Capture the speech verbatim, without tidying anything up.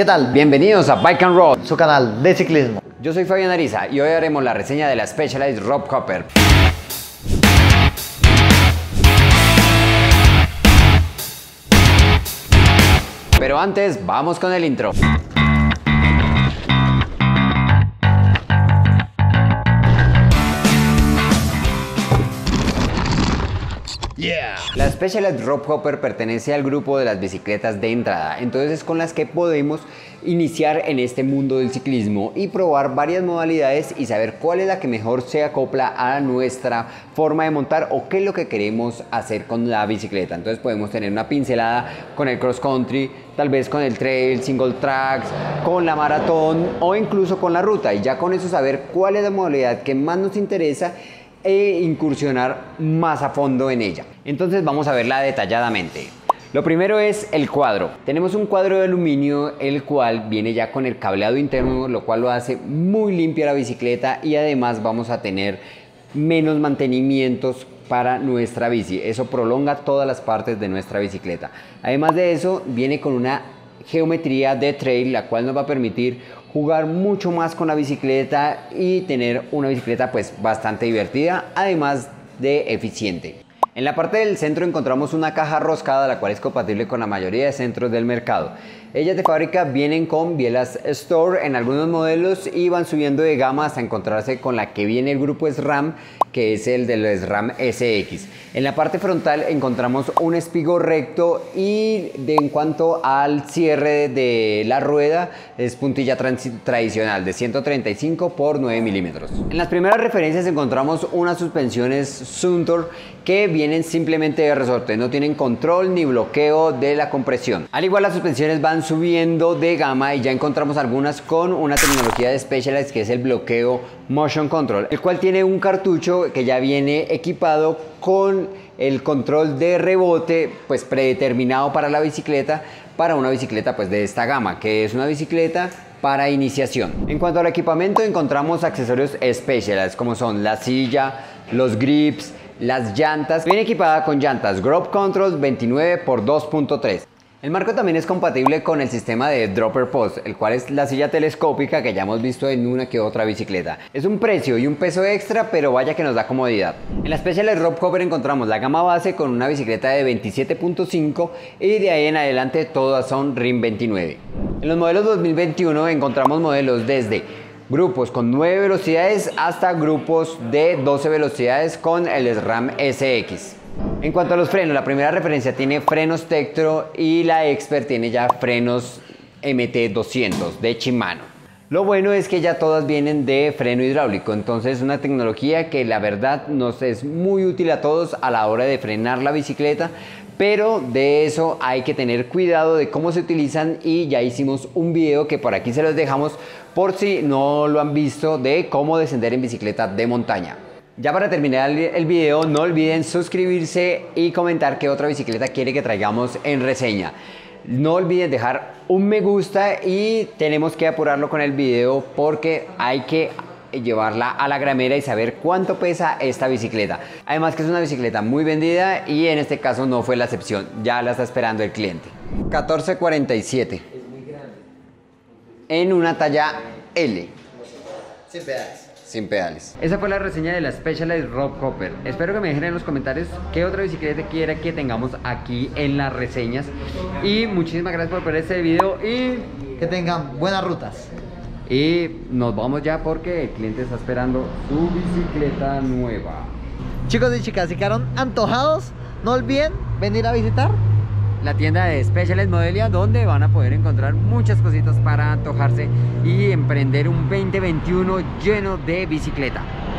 ¿Qué tal? Bienvenidos a Bike and Roll, su canal de ciclismo. Yo soy Fabián Ariza y hoy haremos la reseña de la Specialized Rockhopper. Pero antes, vamos con el intro. Yeah. La Specialized Rockhopper pertenece al grupo de las bicicletas de entrada, entonces con las que podemos iniciar en este mundo del ciclismo y probar varias modalidades y saber cuál es la que mejor se acopla a nuestra forma de montar o qué es lo que queremos hacer con la bicicleta. Entonces podemos tener una pincelada con el cross country, tal vez con el trail, single tracks, con la maratón o incluso con la ruta, y ya con eso saber cuál es la modalidad que más nos interesa e incursionar más a fondo en ella. Entonces vamos a verla detalladamente. Lo primero es el cuadro. Tenemos un cuadro de aluminio, el cual viene ya con el cableado interno, lo cual lo hace muy limpia la bicicleta, y además vamos a tener menos mantenimientos para nuestra bici. Eso prolonga todas las partes de nuestra bicicleta. Además de eso, viene con una geometría de trail, la cual nos va a permitir jugar mucho más con la bicicleta y tener una bicicleta pues bastante divertida, además de eficiente. En la parte del centro encontramos una caja roscada, la cual es compatible con la mayoría de centros del mercado. Ellas de fábrica vienen con bielas Store en algunos modelos y van subiendo de gama hasta encontrarse con la que viene el grupo SRAM, que es el de los SRAM S X. En la parte frontal encontramos un espigo recto, y de, en cuanto al cierre de la rueda, es puntilla tradicional de ciento treinta y cinco por nueve milímetros. En las primeras referencias encontramos unas suspensiones Suntour que vienen simplemente de resorte, no tienen control ni bloqueo de la compresión. Al igual, las suspensiones van subiendo de gama y ya encontramos algunas con una tecnología de Specialized, que es el bloqueo Motion Control, el cual tiene un cartucho que ya viene equipado con el control de rebote pues predeterminado para la bicicleta, para una bicicleta pues de esta gama, que es una bicicleta para iniciación. En cuanto al equipamiento, encontramos accesorios Specialized, como son la silla, los grips, las llantas. Viene equipada con llantas Ground Control veintinueve por dos punto tres. El marco también es compatible con el sistema de Dropper Post, el cual es la silla telescópica que ya hemos visto en una que otra bicicleta. Es un precio y un peso extra, pero vaya que nos da comodidad. En la Specialized Rockhopper encontramos la gama base con una bicicleta de veintisiete punto cinco, y de ahí en adelante todas son rim veintinueve. En los modelos dos mil veintiuno encontramos modelos desde grupos con nueve velocidades hasta grupos de doce velocidades con el SRAM S X. En cuanto a los frenos, la primera referencia tiene frenos Tektro y la Expert tiene ya frenos M T doscientos de Shimano. Lo bueno es que ya todas vienen de freno hidráulico, entonces una tecnología que la verdad nos es muy útil a todos a la hora de frenar la bicicleta, pero de eso hay que tener cuidado de cómo se utilizan, y ya hicimos un video que por aquí se los dejamos por si no lo han visto, de cómo descender en bicicleta de montaña. Ya para terminar el video, no olviden suscribirse y comentar qué otra bicicleta quiere que traigamos en reseña. No olviden dejar un me gusta, y tenemos que apurarlo con el video porque hay que llevarla a la gramera y saber cuánto pesa esta bicicleta. Además que es una bicicleta muy vendida, y en este caso no fue la excepción, ya la está esperando el cliente. catorce cuarenta y siete en una talla L. Sin pedales. Sin pedales. Esa fue la reseña de la Specialized Rockhopper. Espero que me dejen en los comentarios qué otra bicicleta quiera que tengamos aquí en las reseñas. Y muchísimas gracias por ver este video, y que tengan buenas rutas. Y nos vamos ya porque el cliente está esperando su bicicleta nueva. Chicos y chicas, si quedaron antojados, no olviden venir a visitar la tienda de Specialized Modelia, donde van a poder encontrar muchas cositas para antojarse y emprender un veinte veintiuno lleno de bicicleta.